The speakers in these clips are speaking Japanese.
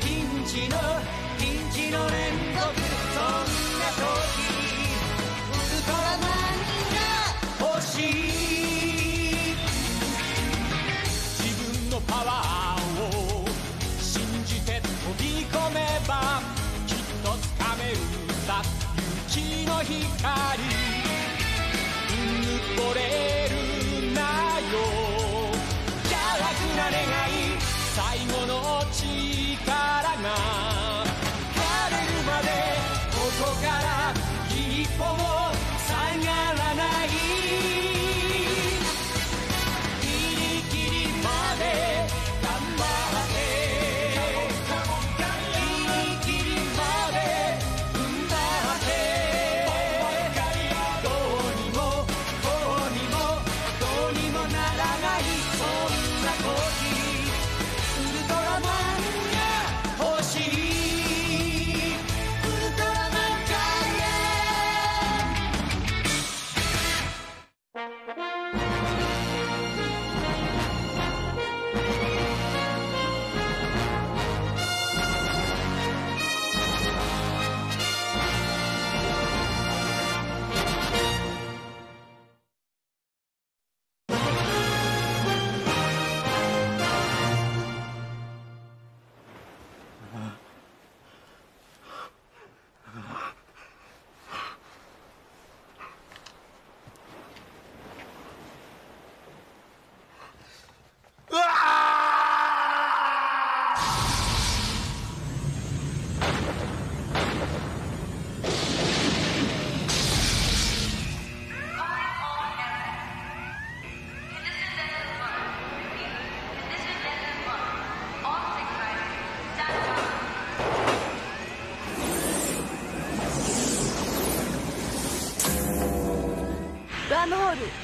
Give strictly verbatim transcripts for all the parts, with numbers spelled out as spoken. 禁じの禁じの連続、そんな時息子は何が欲しい。自分のパワーを信じて飛び込めばきっとつかめるんだ、雪の光。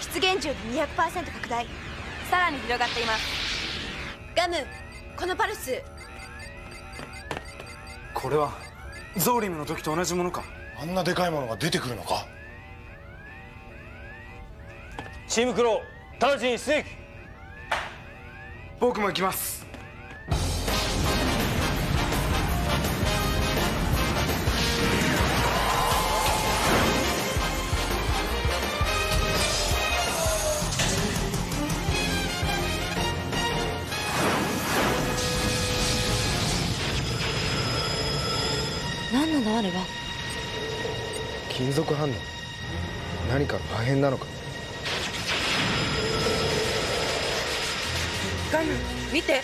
出現重に にひゃくパーセント 拡大、さらに広がっています。ガム、このパルス。これはゾーリムの時と同じものか。あんなでかいものが出てくるのか。チームクロー、直ちに出撃。僕も行きます。 あれは金属反応、何か破片なのか。ガム、見て。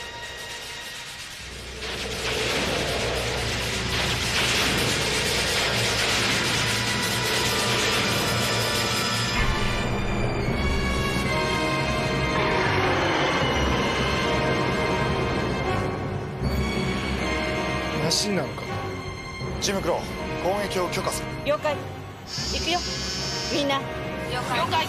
マシンなのか。 チームクロー、攻撃を許可する。了解。行くよみんな。了解。了解。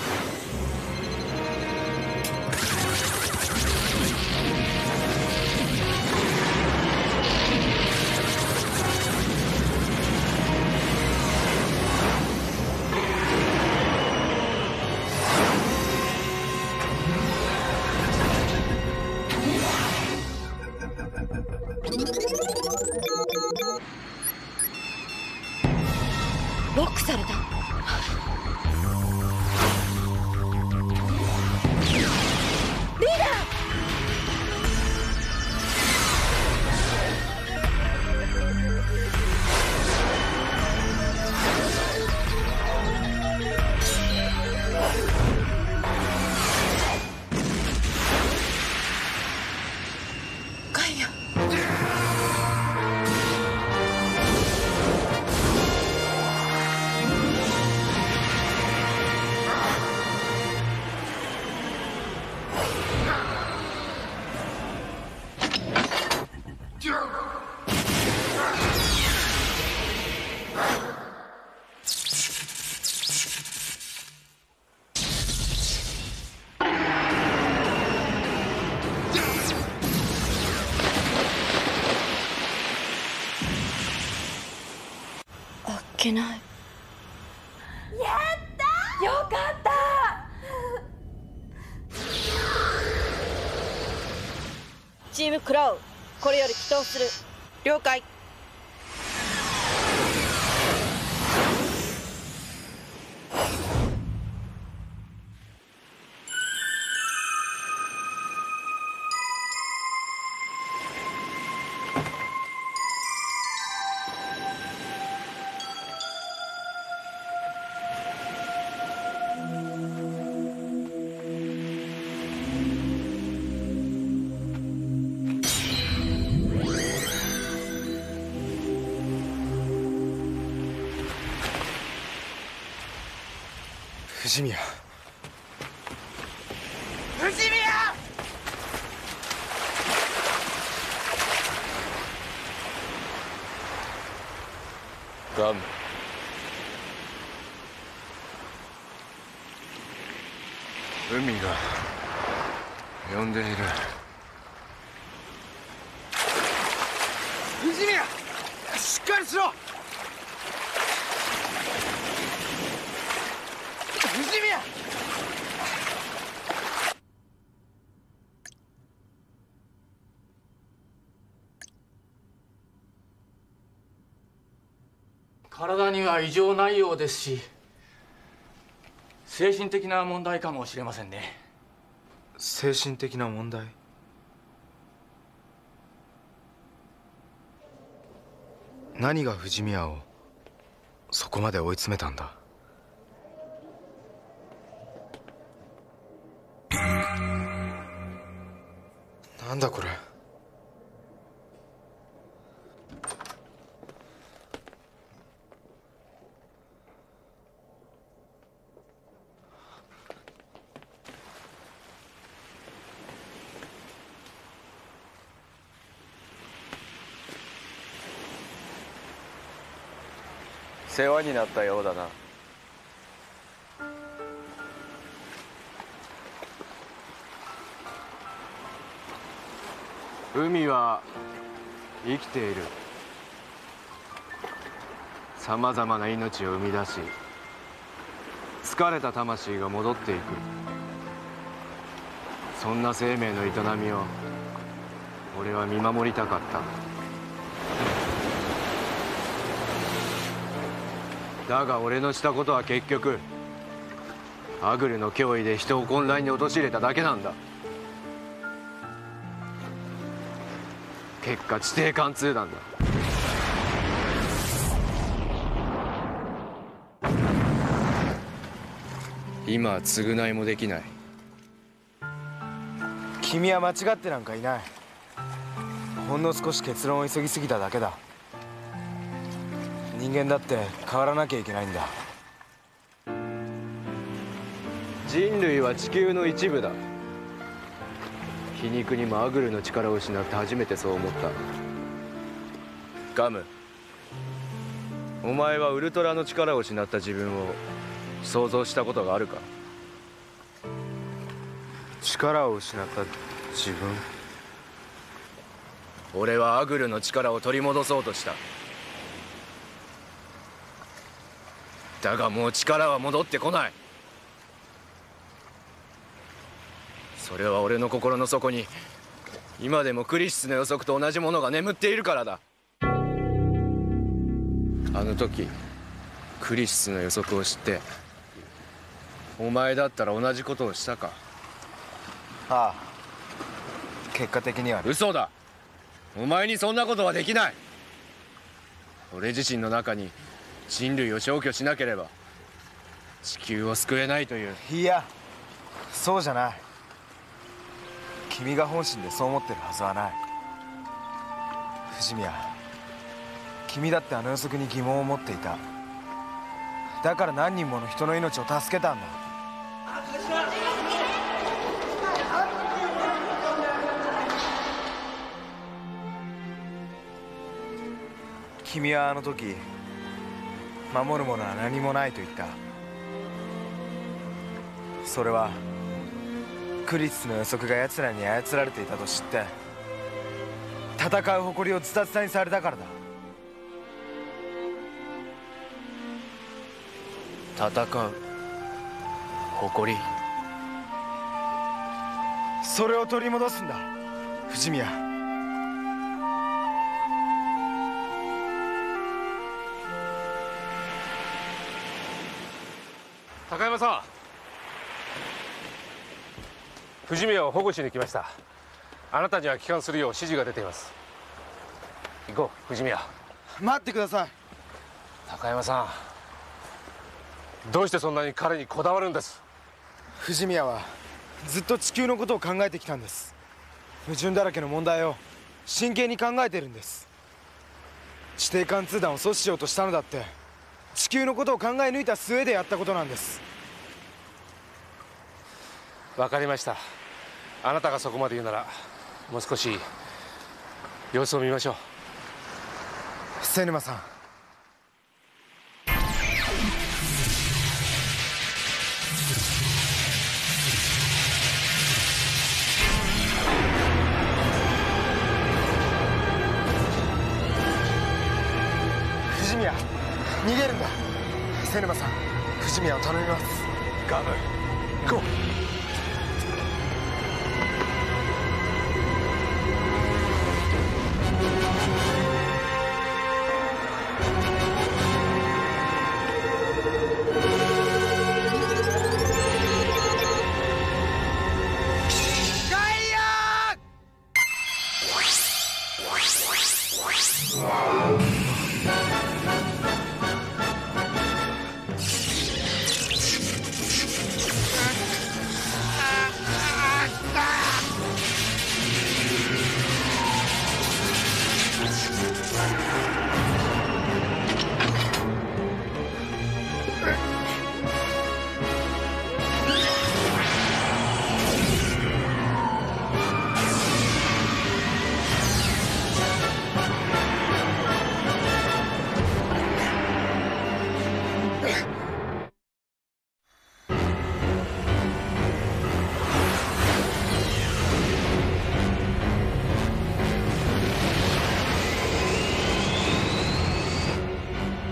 やったー、よかった。チームクロウ、これより祈祷する。了解。フジミヤ、フジミヤ、ガム。海が呼んでいる。フジミヤ、しっかりしろ。体には異常ないようですし、精神的な問題かもしれませんね。精神的な問題？何が藤宮をそこまで追い詰めたんだ？なんだこれ。世話になったようだな。海は生きている。さまざまな命を生み出し、疲れた魂が戻っていく。そんな生命の営みを俺は見守りたかった。だが俺のしたことは結局アグルの脅威で人を混乱に陥れただけなんだ。結果地底貫通なんだ。今は償いもできない。君は間違ってなんかいない。ほんの少し結論を急ぎすぎただけだ。人間だって変わらなきゃいけないんだ。人類は地球の一部だ。皮肉にもアグルの力を失って初めてそう思った。ガム、お前はウルトラの力を失った自分を想像したことがあるか？力を失った自分？俺はアグルの力を取り戻そうとした。だがもう力は戻ってこない。それは俺の心の底に今でもクリシスの予測と同じものが眠っているからだ。あの時クリシスの予測を知って、お前だったら同じことをしたか？ああ、結果的にはね。嘘だ。お前にそんなことはできない。俺自身の中に人類を消去しなければ地球を救えないという。いや、そうじゃない。君が本心でそう思ってるはずはない。藤宮、君だってあの予測に疑問を持っていた。だから何人もの人の命を助けたんだ。君はあの時、守るものは何もないと言った。それはクリスの予測が奴らに操られていたと知って、戦う誇りをズタズタにされたからだ。戦う誇り、それを取り戻すんだ、藤宮。高山さん、藤宮を保護しに来ました。あなたには帰還するよう指示が出ています。行こう、藤宮。待ってください。高山さん、どうしてそんなに彼にこだわるんです？藤宮はずっと地球のことを考えてきたんです。矛盾だらけの問題を真剣に考えてるんです。地底貫通弾を阻止しようとしたのだって地球のことを考え抜いた末でやったことなんです。わかりました。あなたがそこまで言うならもう少し様子を見ましょう。瀬沼さん、藤宮逃げるんだ。瀬沼さん、藤宮を頼みます。ガム、行こう。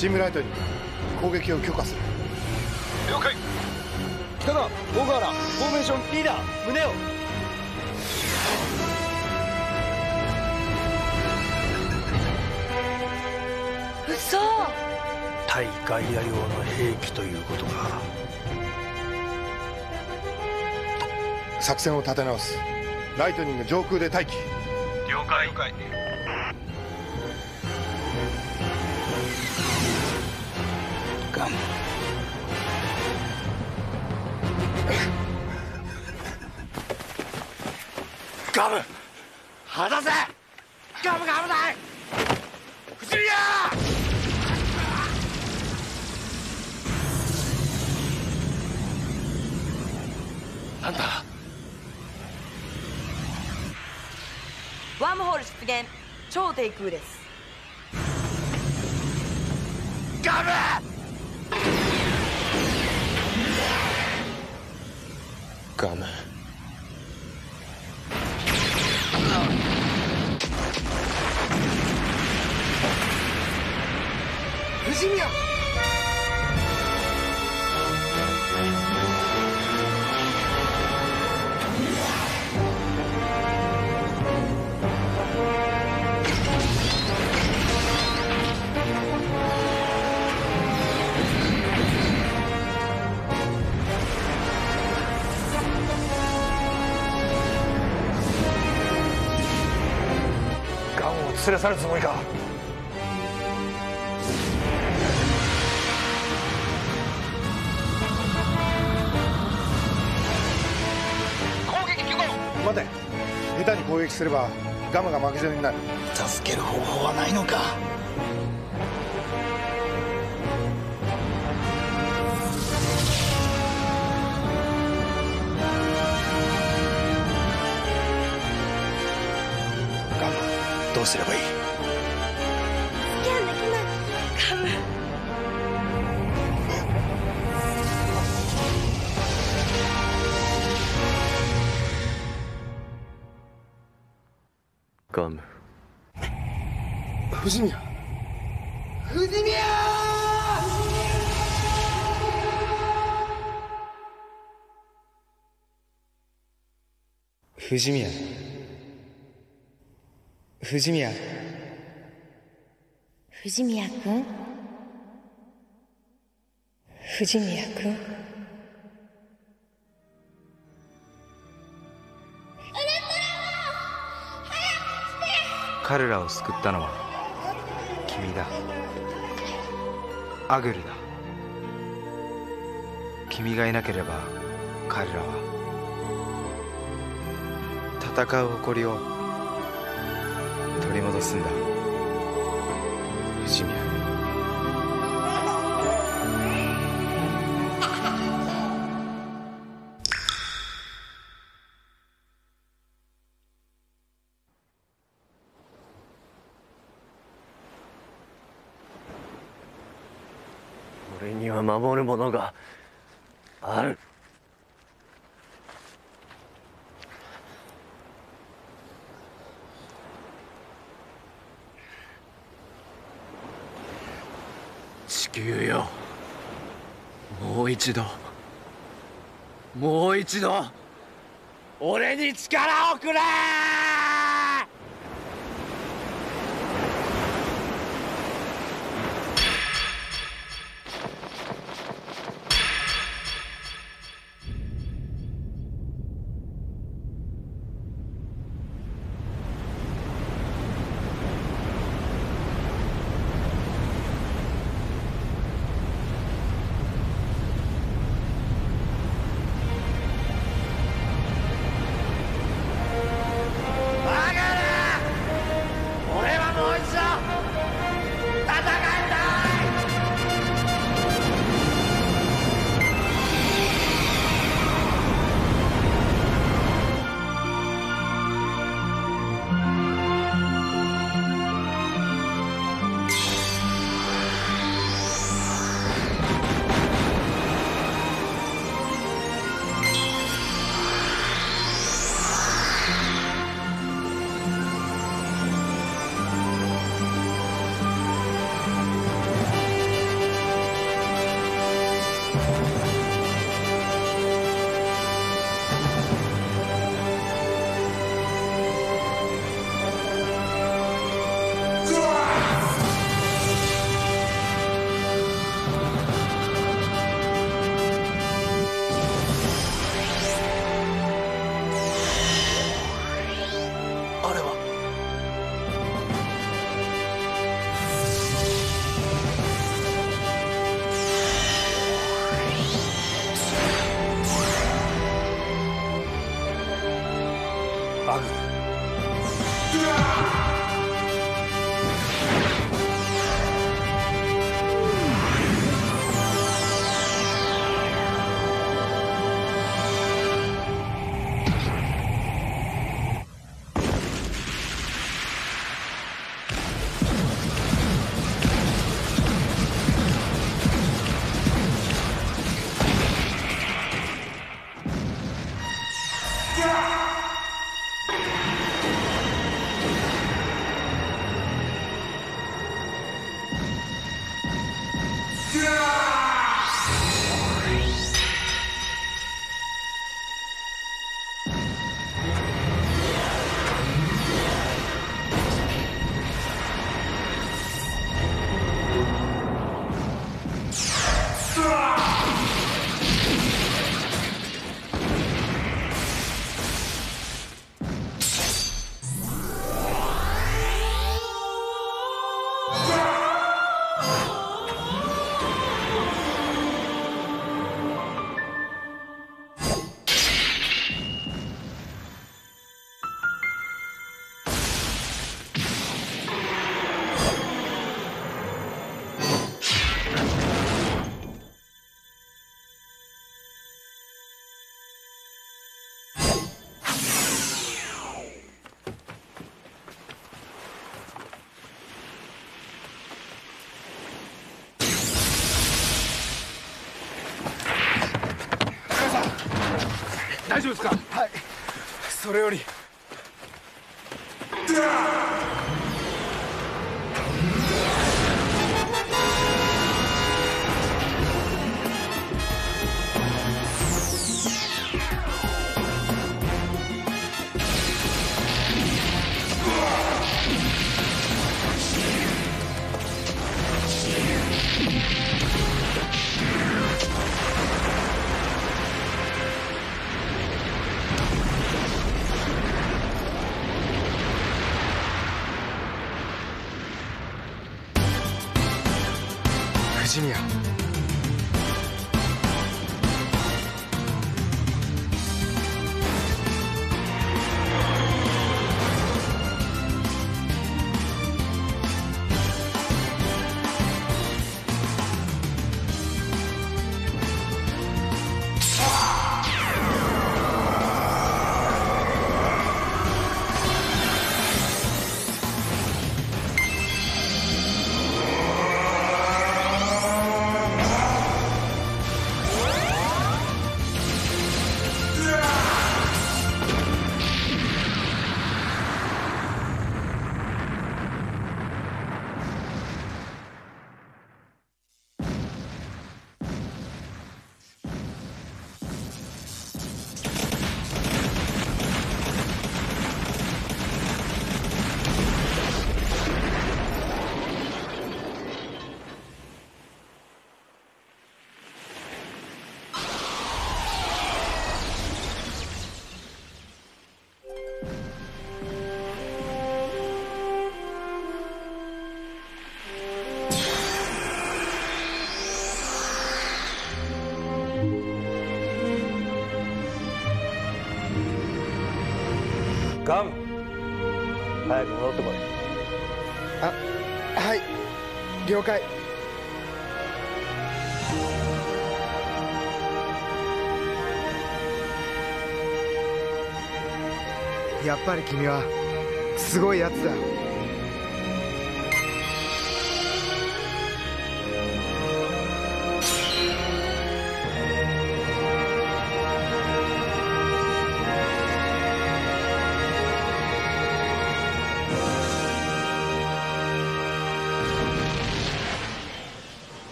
チームライトに攻撃を許可する。了解。北田、小川原、フォーメーションリーダー胸を。嘘。対ガイア用の兵器ということか。作戦を立て直す。ライトニング上空で待機。了解。了解。ガム離せ。ガムが危ない。フジミヤ。なんだ。ワームホール出現。超低空です。ガム。ガム。藤宮。連れ去るつもりか。攻撃急行。待て、下手に攻撃すればガムが負け犬になる。助ける方法はないのか。どうすればいい？スキャンできない。ガム。ガム。藤宮。藤宮。藤宮。藤宮。藤宮君。藤宮君。彼らを救ったのは君だ。アグルだ。君がいなければ彼らは戦う誇りを取り戻すんだ。藤宮。俺には守るものがある。地球よ、もう一度もう一度俺に力をくれ。大丈夫ですか？はい。それより。Fujimiya. Come. 早く戻ってこい。あ、はい、了解。やっぱり君はすごいやつだ。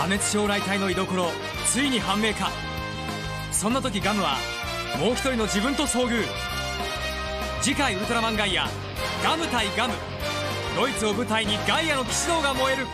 破滅将来体の居所、ついに判明か。そんな時ガムはもう一人の自分と遭遇。次回ウルトラマンガイア、ガム対ガム、ドイツを舞台にガイアの騎士道が燃える。